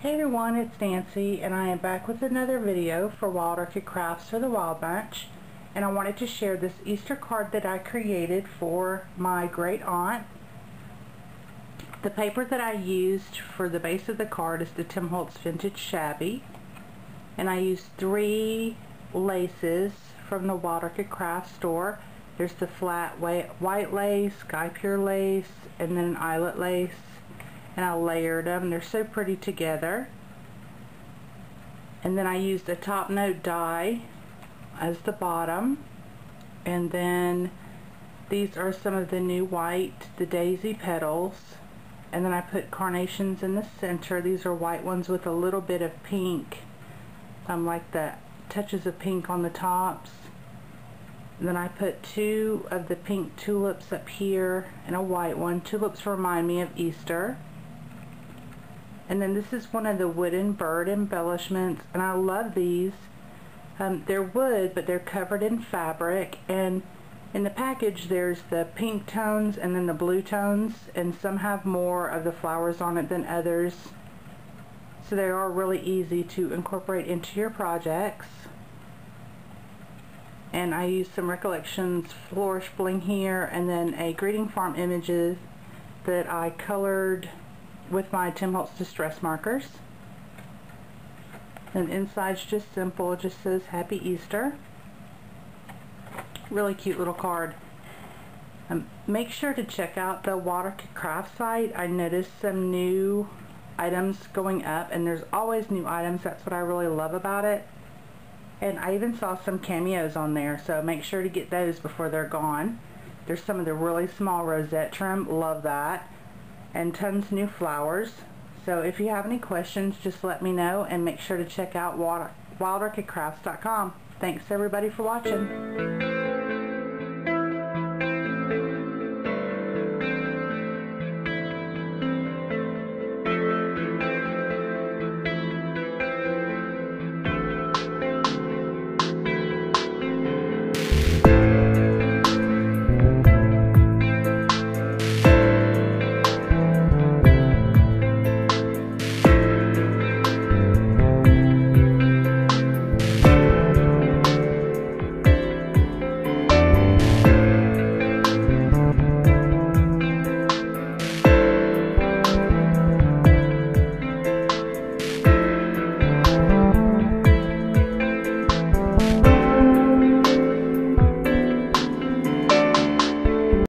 Hey everyone, it's Nancy and I am back with another video for Wild Orchid Crafts for the Wild Bunch, and I wanted to share this Easter card that I created for my great aunt. The paper that I used for the base of the card is the Tim Holtz Vintage Shabby, and I used 3 laces from the Wild Orchid Craft Store. There's the flat white lace, Guipure lace, and then an eyelet lace. And I layered them. They're so pretty together. And then I used a top note die as the bottom. And then these are some of the new white, the daisy petals. And then I put carnations in the center. These are white ones with a little bit of pink. Like the touches of pink on the tops. And then I put 2 of the pink tulips up here and a white one. Tulips remind me of Easter. And then this is one of the wooden bird embellishments, and I love these. They're wood, but they're covered in fabric, and in the package there's the pink tones and then the blue tones, and some have more of the flowers on it than others. So they are really easy to incorporate into your projects. And I used some Recollections Flourish Bling here, and then a greeting farm images that I colored with my Tim Holtz Distress Markers. And inside's just simple, it just says Happy Easter. Really cute little card. Make sure to check out the Wild Orchid Crafts site. I noticed some new items going up, and there's always new items. That's what I really love about it. And I even saw some cameos on there, so make sure to get those before they're gone. There's some of the really small rosette trim, love that. And tons new flowers. So if you have any questions, just let me know, and make sure to check out WildOrchidCrafts.com. Thanks everybody for watching.